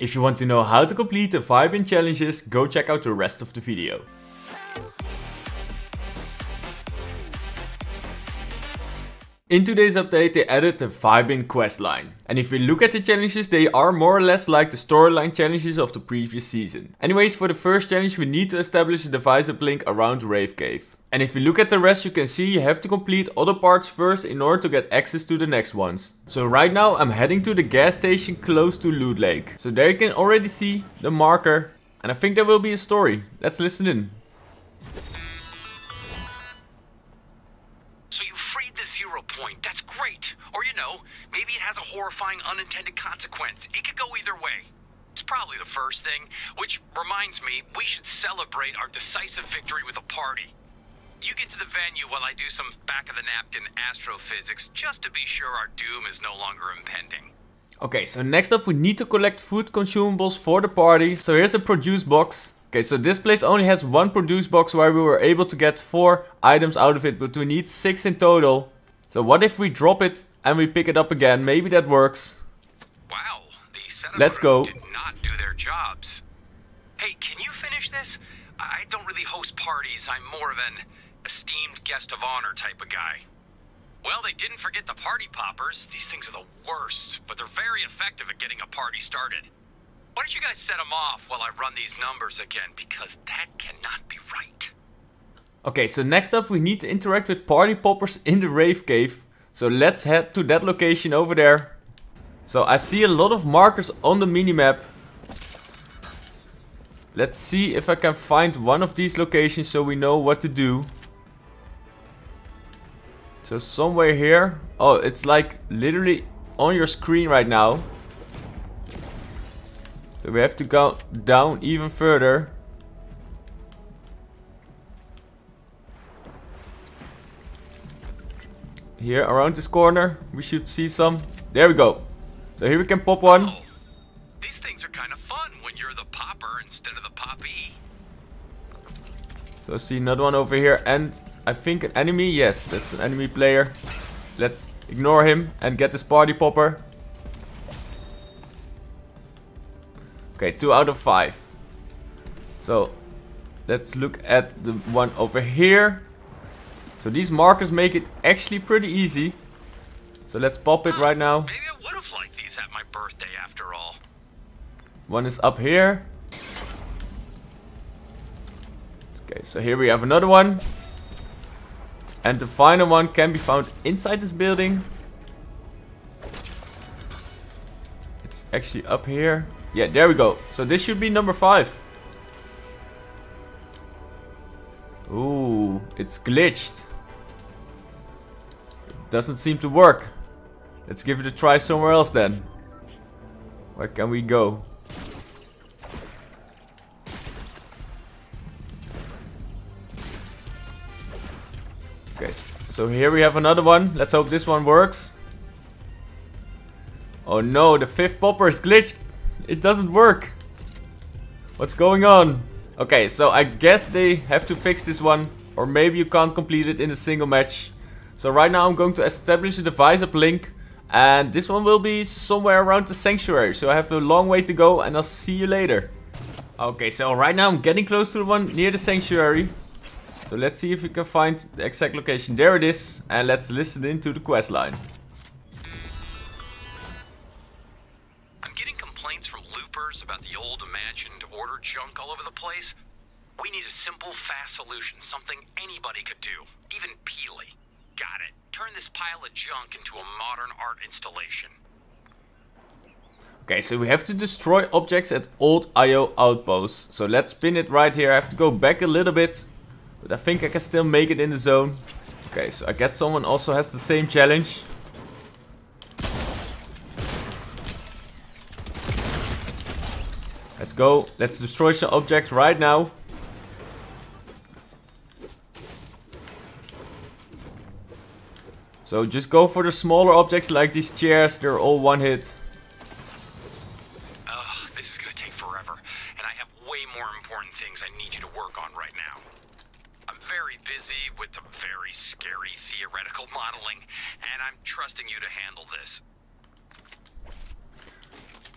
If you want to know how to complete the Vibin' challenges, go check out the rest of the video. In today's update they added the Vibin' questline, and if we look at the challenges they are more or less like the storyline challenges of the previous season. Anyways, for the first challenge we need to establish a device uplink around Rave Cave. And if you look at the rest you can see you have to complete other parts first in order to get access to the next ones. So right now I'm heading to the gas station close to Loot Lake. So there you can already see the marker, and I think there will be a story. Let's listen in. So you freed the Zero Point, that's great. Or you know, maybe it has a horrifying unintended consequence. It could go either way. It's probably the first thing, which reminds me, we should celebrate our decisive victory with a party. You get to the venue while I do some back-of-the-napkin astrophysics, just to be sure our doom is no longer impending. Okay, so next up we need to collect food consumables for the party. So here's a produce box. Okay, so this place only has one produce box where we were able to get 4 items out of it, but we need 6 in total. So what if we drop it and we pick it up again? Maybe that works. Wow, the setup crew did not do their jobs. Hey, can you finish this? I don't really host parties, I'm more of an esteemed guest of honor type of guy. Well, they didn't forget the party poppers. These things are the worst, but they're very effective at getting a party started. Why don't you guys set them off while I run these numbers again, because that cannot be right. Okay, so next up we need to interact with party poppers in the Rave Cave. So let's head to that location over there. So I see a lot of markers on the minimap. Let's see if I can find one of these locations so we know what to do. So somewhere here. Oh, it's like literally on your screen right now. So we have to go down even further. Here around this corner we should see some. There we go. So here we can pop one. Oh, these things are kind of fun when you're the popper instead of the poppy. So I see another one over here, and I think an enemy, yes, that's an enemy player. Let's ignore him and get this party popper. Okay, 2 out of 5. So let's look at the one over here. So these markers make it actually pretty easy. So let's pop it right now. Maybe I would have liked these at my birthday after all. One is up here. Okay, so here we have another one. And the final one can be found inside this building. It's actually up here. Yeah, there we go. So this should be number 5. Ooh, it's glitched. It doesn't seem to work. Let's give it a try somewhere else then. Where can we go? Okay, so here we have another one. Let's hope this one works. Oh no, the 5th popper is glitched. It doesn't work. What's going on? Okay, so I guess they have to fix this one. Or maybe you can't complete it in a single match. So right now I'm going to establish a device uplink. And this one will be somewhere around the sanctuary. So I have a long way to go, and I'll see you later. Okay, so right now I'm getting close to the one near the sanctuary. So let's see if we can find the exact location. There it is. And let's listen into the quest line. I'm getting complaints from loopers about the old imagined order junk all over the place. We need a simple, fast solution. Something anybody could do. Even Peely. Got it. Turn this pile of junk into a modern art installation. Okay, so we have to destroy objects at Old IO Outposts. So let's pin it right here. I have to go back a little bit, but I think I can still make it in the zone. Okay, so I guess someone also has the same challenge. Let's go. Let's destroy some objects right now. So just go for the smaller objects like these chairs, they're all one hit. Ugh, this is gonna take forever, and I have way more important things I need you to work on right now. I'm very busy with the very scary theoretical modeling, and I'm trusting you to handle this.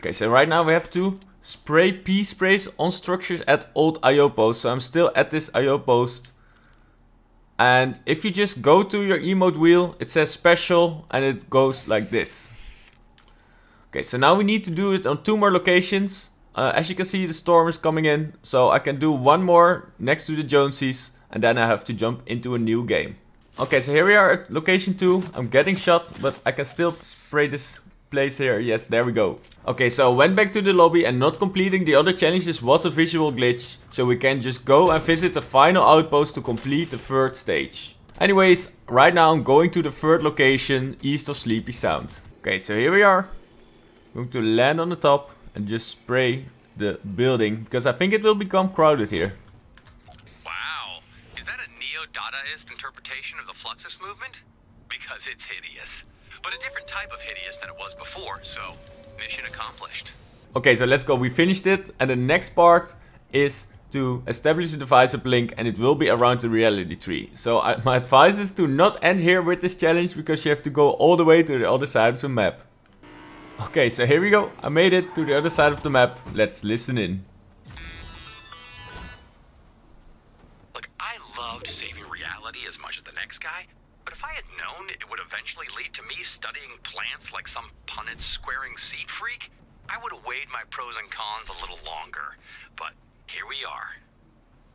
Okay, so right now we have to spray P sprays on structures at old IO post. So I'm still at this IO post. And if you just go to your emote wheel, it says special and it goes like this. Okay, so now we need to do it on 2 more locations. As you can see, the storm is coming in, so I can do 1 more next to the Jonesies, and then I have to jump into a new game. Okay, so here we are at location 2. I'm getting shot, but I can still spray this place here. Yes, there we go. Okay, so I went back to the lobby, and not completing the other challenges was a visual glitch, so we can just go and visit the final outpost to complete the 3rd stage. Anyways, right now I'm going to the 3rd location, east of Sleepy Sound. Okay, so here we are. I'm going to land on the top and just spray the building, because I think it will become crowded here. Wow, is that a neo-Dadaist interpretation of the Fluxus movement? Because it's hideous, but a different type of hideous than it was before, so mission accomplished. Okay, so let's go, we finished it, and the next part is to establish a device uplink, and it will be around the reality tree. So my advice is to not end here with this challenge, because you have to go all the way to the other side of the map. Okay, so here we go. I made it to the other side of the map. Let's listen in. Look, I loved saving reality as much as the next guy, but if I had known it would eventually lead to me studying plants like some pundit squaring seed freak, I would have weighed my pros and cons a little longer. But here we are.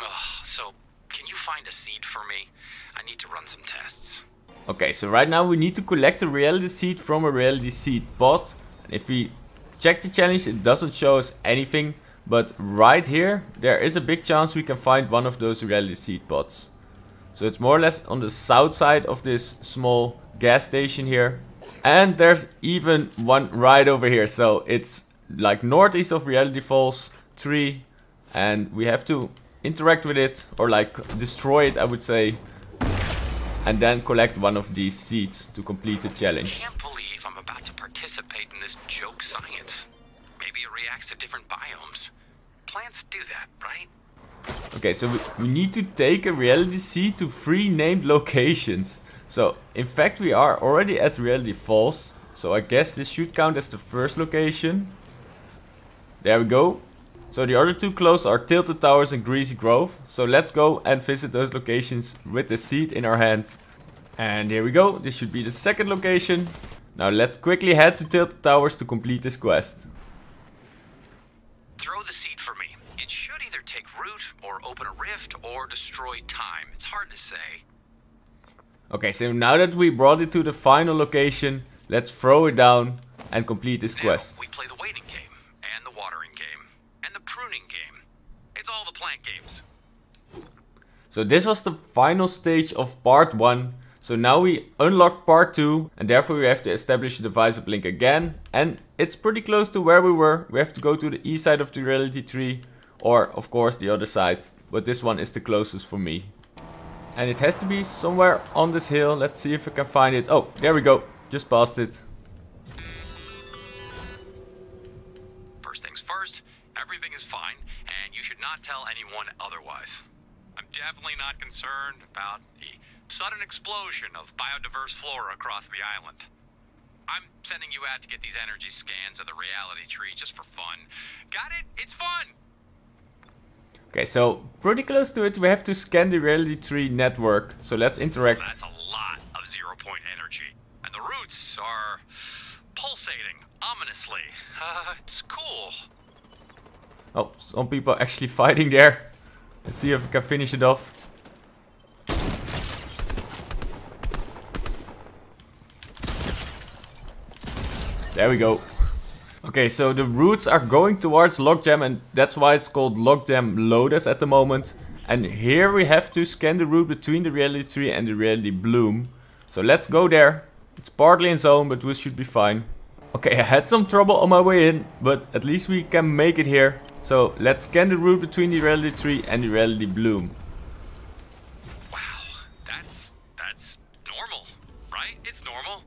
Ugh, so can you find a seed for me? I need to run some tests. Okay, so right now we need to collect a reality seed from a reality seed pod. If we check the challenge, it doesn't show us anything, but right here there is a big chance we can find one of those reality seed pods. So it's more or less on the south side of this small gas station here, and there's even one right over here, so it's like northeast of Reality Falls 3, and we have to interact with it, or like destroy it I would say, and then collect one of these seeds to complete the challenge. Participate in this joke science. Maybe it reacts to different biomes. Plants do that, right? Okay, so we need to take a reality seed to 3 named locations. So, in fact, we are already at Reality Falls. So I guess this should count as the 1st location. There we go. So the other 2 close are Tilted Towers and Greasy Grove. So let's go and visit those locations with the seed in our hand. And here we go. This should be the 2nd location. Now let's quickly head to Tilted Towers to complete this quest. Throw the seed for me. It should either take root or open a rift or destroy time. It's hard to say. Okay, so now that we brought it to the final location, let's throw it down and complete this quest. We play the waiting game, and the watering game, and the pruning game. It's all the plant games. So this was the final stage of part 1. So now we unlock part 2, and therefore we have to establish the device uplink again. And it's pretty close to where we were. We have to go to the east side of the reality tree, or of course the other side. But this one is the closest for me. And it has to be somewhere on this hill. Let's see if I can find it. Oh, there we go. Just past it. First things first, everything is fine, and you should not tell anyone otherwise. I'm definitely not concerned about the sudden explosion of biodiverse flora across the island. I'm sending you out to get these energy scans of the reality tree just for fun. Got it? It's fun! Okay, so pretty close to it, we have to scan the reality tree network. So let's interact. That's a lot of 0 point energy. And the roots are pulsating ominously. It's cool. Oh, some people are actually fighting there. Let's see if we can finish it off. There we go. Okay, so the roots are going towards Logjam, and that's why it's called Logjam Lotus at the moment. And here we have to scan the root between the reality tree and the reality bloom. So let's go there. It's partly in zone, but we should be fine. Okay, I had some trouble on my way in, but at least we can make it here. So let's scan the root between the reality tree and the reality bloom. Wow, that's normal, right? It's normal.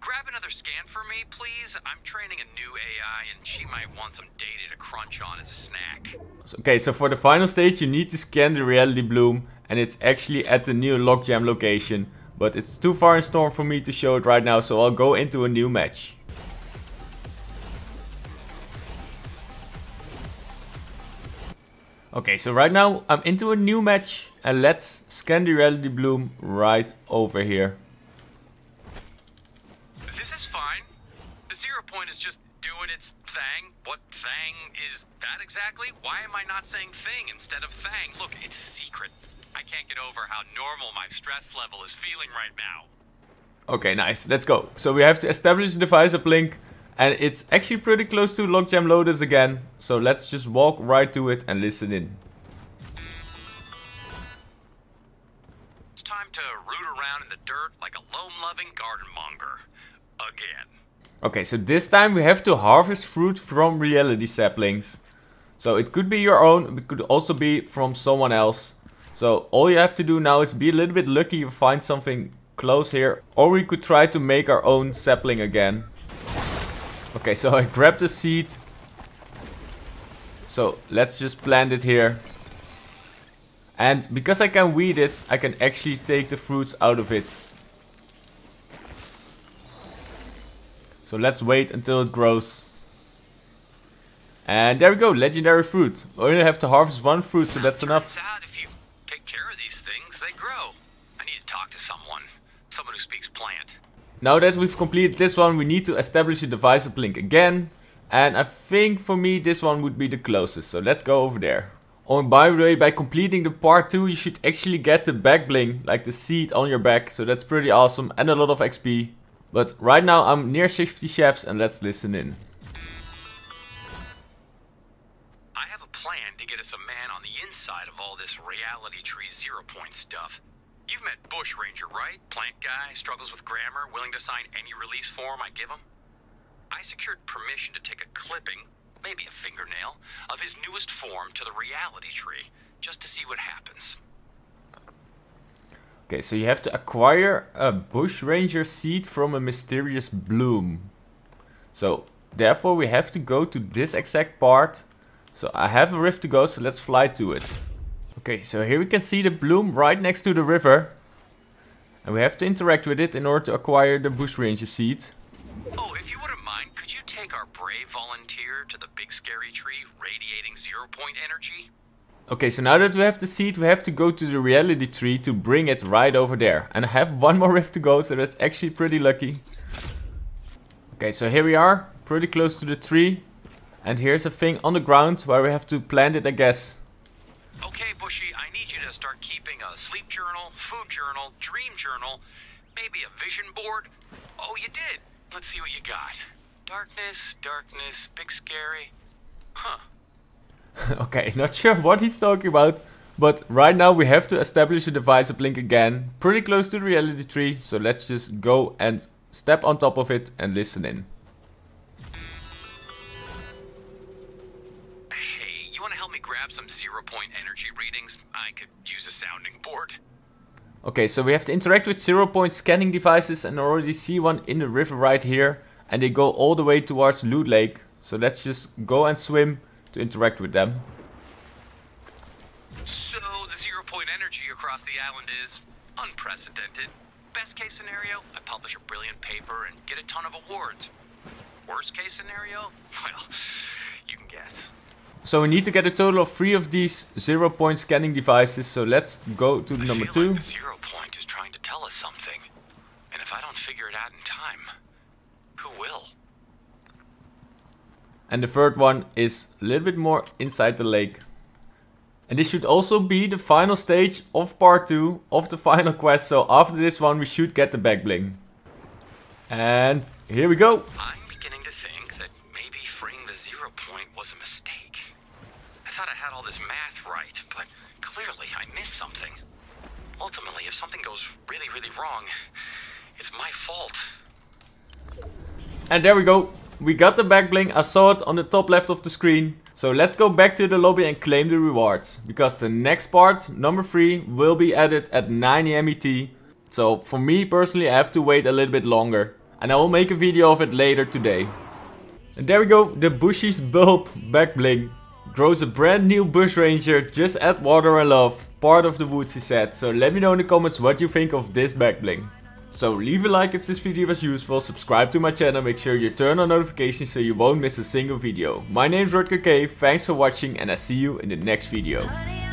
Grab another scan for me, please. I'm training a new AI and she might want some data to crunch on as a snack. Okay, so for the final stage you need to scan the reality bloom, and it's actually at the new Logjam location. But it's too far in storm for me to show it right now, so I'll go into a new match. Okay, so right now I'm into a new match and let's scan the Reality Bloom right over here. This is fine. The 0 point is just doing its thing. What thing is that exactly? Why am I not saying thing instead of thang? Look, it's a secret. I can't get over how normal my stress level is feeling right now. Okay, nice. Let's go. So we have to establish the Device Uplink, and it's actually pretty close to Logjam Lotus again. So let's just walk right to it and listen in. It's time to root around in the dirt like a loam-loving garden monger. Again. Okay, so this time we have to harvest fruit from reality saplings. So it could be your own, but it could also be from someone else. So all you have to do now is be a little bit lucky you find something close here, or we could try to make our own sapling again. Okay, so I grabbed the seed. So let's just plant it here. And because I can weed it, I can actually take the fruits out of it. So let's wait until it grows. And there we go, legendary fruit. We only have to harvest one fruit, so that's enough. Turns out if you take care of these things, they grow. I need to talk to someone who speaks plant. Now that we've completed this one, we need to establish the Device Uplink again. And I think for me, this one would be the closest, so let's go over there. Oh, and by the way, by completing the part 2, you should actually get the back bling, like the seed on your back. So that's pretty awesome and a lot of XP. But right now I'm near 50 chefs and let's listen in. I have a plan to get us a man on the inside of all this Reality Tree 0 point stuff. You've met Bushranger, right? Plant guy, struggles with grammar, willing to sign any release form I give him. I secured permission to take a clipping, maybe a fingernail, of his newest form to the Reality Tree, just to see what happens. Okay, so you have to acquire a Bushranger seed from a mysterious bloom. So, therefore we have to go to this exact part. So I have a rift to go, so let's fly to it. Okay, so here we can see the bloom right next to the river. And we have to interact with it in order to acquire the Bushranger seed. Oh, if you wouldn't mind, could you take our brave volunteer to the big scary tree radiating 0 point energy? Okay, so now that we have the seed, we have to go to the Reality Tree to bring it right over there. And I have one more rift to go, so that's actually pretty lucky. Okay, so here we are, pretty close to the tree. And here's a thing on the ground where we have to plant it, I guess. Okay, Bushy, I need you to start keeping a sleep journal, food journal, dream journal, maybe a vision board. Oh, you did. Let's see what you got. Darkness, darkness, big scary. Huh. Okay, not sure what he's talking about, but right now we have to establish the Device Uplink again, pretty close to the Reality Tree, so let's just go and step on top of it and listen in. Hey, you want to help me grab some 0 point energy readings? I could use a sounding board. Okay, so we have to interact with 0 point scanning devices and already see one in the river right here, and they go all the way towards Loot Lake, so let's just go and swim to interact with them. So the 0 point energy across the island is unprecedented. Best case scenario, I publish a brilliant paper and get a ton of awards. Worst case scenario, well, you can guess. So we need to get a total of 3 of these 0 point scanning devices. So let's go to number 2. Like the 0 point is trying to tell us something, and if I don't figure it out in time, who will? And the third one is a little bit more inside the lake. And this should also be the final stage of part 2 of the final quest. So after this one we should get the back bling. And here we go. I'm beginning to think that maybe freeing the 0 point was a mistake. I thought I had all this math right, but clearly I missed something. Ultimately, if something goes really, really wrong, it's my fault. And there we go. We got the back bling, I saw it on the top left of the screen. So let's go back to the lobby and claim the rewards. Because the next part, number 3, will be added at 9 AM ET. So for me personally, I have to wait a little bit longer. And I will make a video of it later today. And there we go, the Bushy's Bulb back bling. Grows a brand new Bushranger, just add water and love. Part of the woods he said. So let me know in the comments what you think of this back bling. So leave a like if this video was useful, subscribe to my channel, make sure you turn on notifications so you won't miss a single video. My name's Rutger K, thanks for watching and I see you in the next video.